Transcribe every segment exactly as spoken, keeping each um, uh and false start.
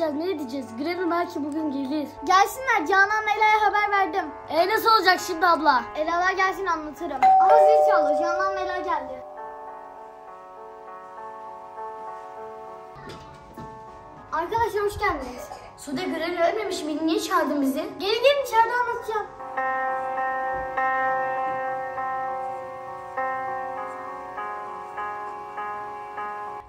yapacağız? Ne diyeceğiz? Granny belki bugün gelir. Gelsinler. Canan'la Ela'ya haber verdim. E nasıl olacak şimdi abla? Ela'lar gelsin anlatırım. Ama zil çalıyor. Canan'la Ela geldi. Arkadaşlar hoş geldiniz. Sude, Granny ölmemiş miydi? Niye çağırdın bizi? Gelin gelin içeride anlatacağım.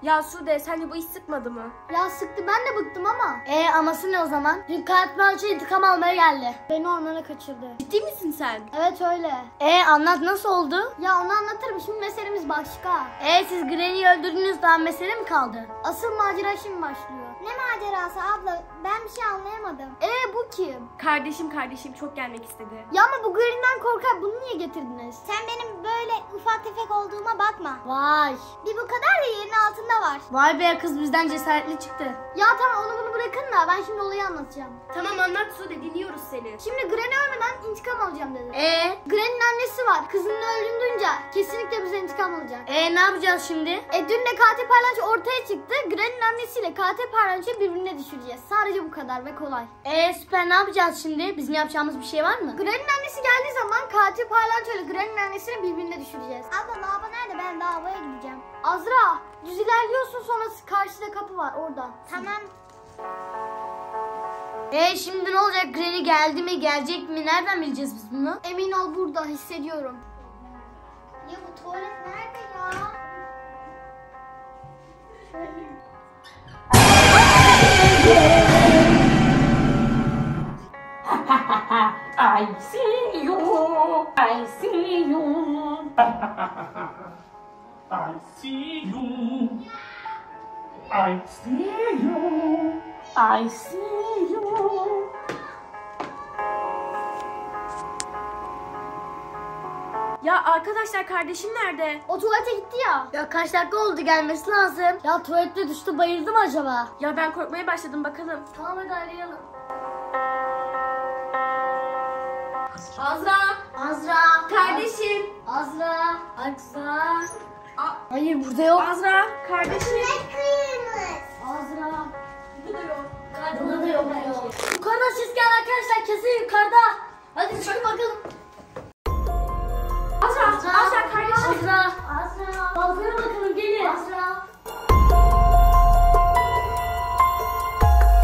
Ya Sude, sence bu iş sıkmadı mı? Ya sıktı, ben de bıktım ama. Ee aması ne o zaman? Dün katil için intikam almaya geldi. Beni ormana kaçırdı. Ciddi misin sen? Evet öyle. Ee anlat, nasıl oldu? Ya onu anlatırım, şimdi meselemiz başka. Ee siz Granny'yi öldürdünüz, daha mesele mi kaldı? Asıl macera şimdi başlıyor. Ne macerası abla? Ben bir şey anlayamadım. Ee bu kim? Kardeşim kardeşim çok gelmek istedi. Ya ama bu Granny'den korkar, bunu niye getirdiniz? Sen benim böyle ufak tefek olduğuma bakma. Vay. Bir bu kadar da yerin altında var. Vay be, kız bizden cesaretli çıktı. Ya tamam, onu bunu bırakın da ben şimdi olayı anlatacağım. Tamam anlat Sude, dinliyoruz seni. Şimdi Granny ölmeden intikam alacağım dedi. Ee? Granny'nin annesi var. Kızının öldüğünü duyunca kesinlikle bize intikam alacak. Ee ne yapacağız şimdi? E dün de Katil Paylaço ortaya çıktı. Granny'nin annesiyle Katil Paylaço'yu birbirine düşüreceğiz. Sadece bu kadar ve kolay. Ee süper, ne yapacağız şimdi? Bizim yapacağımız bir şey var mı? Granny'nin annesi geldiği zaman Katil Paylaço ile Granny'nin annesini birbirine düşüreceğiz. Abla lava nerede? Ben lavaya gideceğim. Azra, düz ilerliyorsun, sonra karşıda kapı var, orada. Tamam. Ee şimdi ne olacak? Granny geldi mi, gelecek mi? Nereden bileceğiz biz bunu? Emin ol, burada hissediyorum. Ya bu tuvalet nerede ya? I see you, I see you. I see you, I see you, I see you. Ya arkadaşlar, kardeşim nerede? O tuvalete gitti ya. Ya kaç dakika oldu, gelmesi lazım. Ya tuvalette düştü, bayıldı mı acaba? Ya ben korkmaya başladım, bakalım. Tamam hadi arayalım. Azra. Azra. Kardeşim. Azra. Azra. A Hayır burada yok. Azra kardeşim. Azra. Burada yok. Burada da yok. Yukarıda siz gel arkadaşlar, kesin yukarıda. Hadi çıkın bakalım. Azra. Azra, Azra kardeşim. Azra. Azra. Balkona bakalım, gelin. Azra.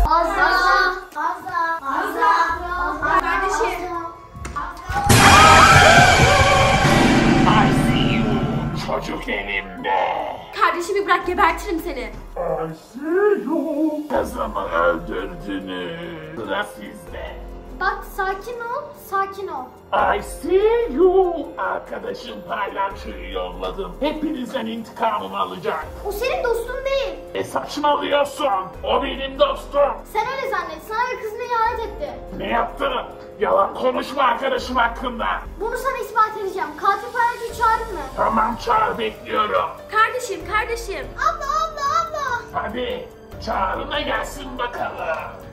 Azra. Azra. Azra. Azra. Azra. Kardeşim. Çocuk elimde. Kardeşimi bırak, gebertirim seni. Ayşe, kızımı öldürdünüz. Sıra sizde. Bak sakin ol, sakin ol. I see you. Arkadaşım Paylaço'yu yolladım. Hepinizden intikamımı alacak. O senin dostun değil. E saçmalıyorsun. O benim dostum. Sen öyle zannet. Sana ve kızına ihanet etti. Ne yaptın? Yalan konuşma arkadaşım hakkında. Bunu sana ispat edeceğim. Katil Paylaço'yu çağırın mı? Tamam çağır, bekliyorum. Kardeşim, kardeşim. Abla, abla, abla. Hadi çağırına gelsin bakalım.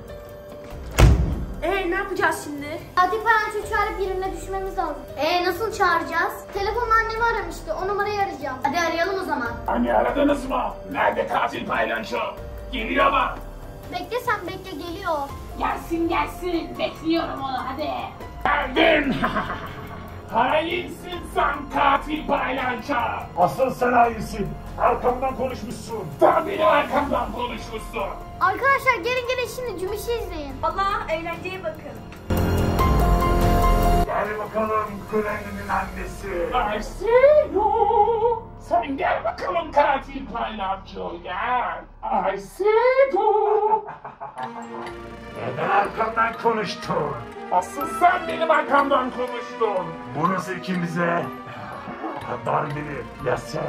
Ee ne yapacağız şimdi? Katil Paylaço'yu çağırıp yerine düşmemiz lazım. Ee nasıl çağıracağız? Telefon annemi aramıştı, o numarayı arayacağım. Hadi arayalım o zaman. Anne aradınız mı? Nerede Katil Paylaço? Geliyor mu? Bekle sen bekle, geliyor. Gelsin gelsin, bekliyorum onu, hadi. Geldim. Hainsin sen Katil Paylaço. Asıl sen hainsin. Arkamdan konuşmuşsun. Daha bile arkamdan konuşmuşsun. Arkadaşlar gelin gelin, şimdi Cümiş'i izleyin. Allah eğlenceye bakın. Gel bakalım Granny'nin annesi. Aysido. Sen gel bakalım Katil Paylaço, gel. Aysido. Neden arkamdan konuştun? Asıl sen benim arkamdan konuştun. Burası ikimize darbeli. Ya sen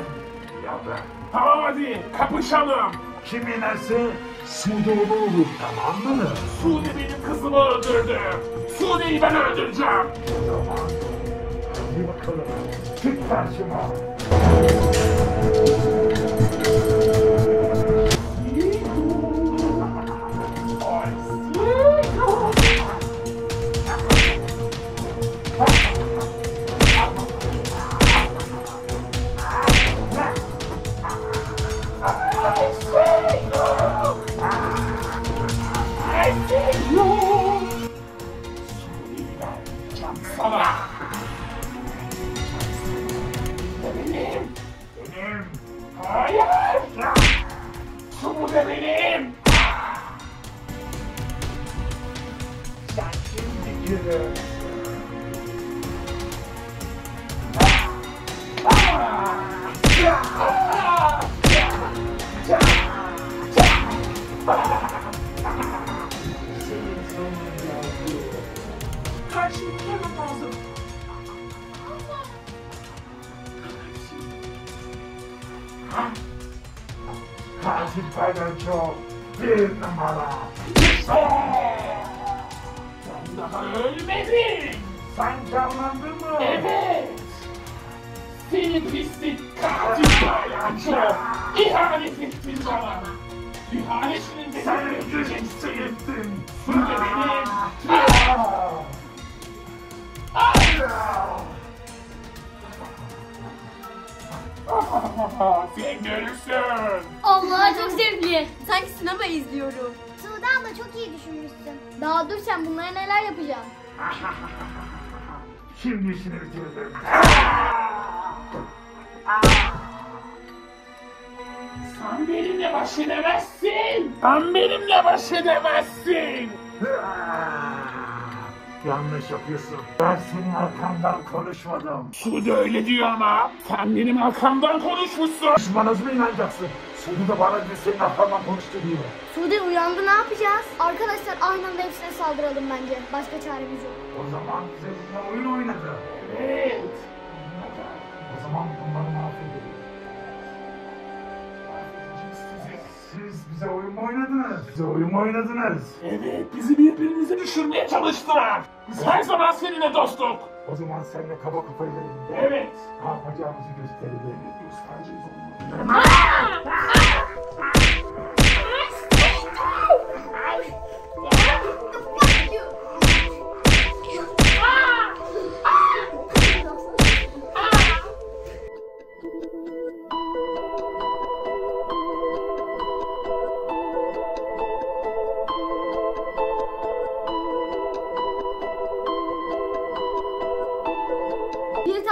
ya ben. Tamam hadi kapışalım. Kim inerse Sude onu olur, tamam mı? Sude benim kızımı öldürdü. Sude'yi ben öldüreceğim. O zaman hadi bakalım. Çık karşıma. I see you! seviyor. Söyleyeceğim sana. Benim. Benim. Hayır. Sude benim. Sen şimdi yürü. Katil Paylaço bir numara. İşte! Sen daha ölmedin. Sen canlandın mı? Evet. Seni pislik Katil Paylaço. İhanet ettin bana. İhanetinin beni öldüreceksin. Sude benim. Sen görürsün. Allah çok zevkli. Sanki sinema izliyorum. Sude abla çok iyi düşünmüşsün. Daha dur sen bunlara neler yapacağım. Şimdi işini bitirdim. Sen benimle baş edemezsin. Sen benimle baş edemezsin. Yanlış yapıyorsun. Ben senin arkamdan konuşmadım. Sude öyle diyor ama sen benim arkamdan konuşmuşsun. Düşmanız mı inanacaksın? Sude de bana diyor senin arkamdan konuştu diyor. Sude uyandı, ne yapacağız? Arkadaşlar aynı anda hepsine saldıralım bence. Başka çaremiz yok. O zaman bize sizinle oyun oynadı. Evet. O zaman bunları mahvedelim. Siz bize oyun mu oynadınız? Bize oyun mu oynadınız? Evet, bizi birbirimize düşürmeye çalıştılar. Biz her zaman seninle dostluk. O zaman seninle kaba kafayı verelim. Evet. Ne yapacağımızı gösterelim. Göstereceğiz onu.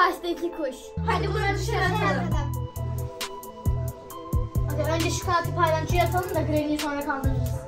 Taştaki kuş. Hadi buraya dışarı atalım. Hadi önce şu Katil Paylaço'yu atalım da Granny'yi sonra kandırırız.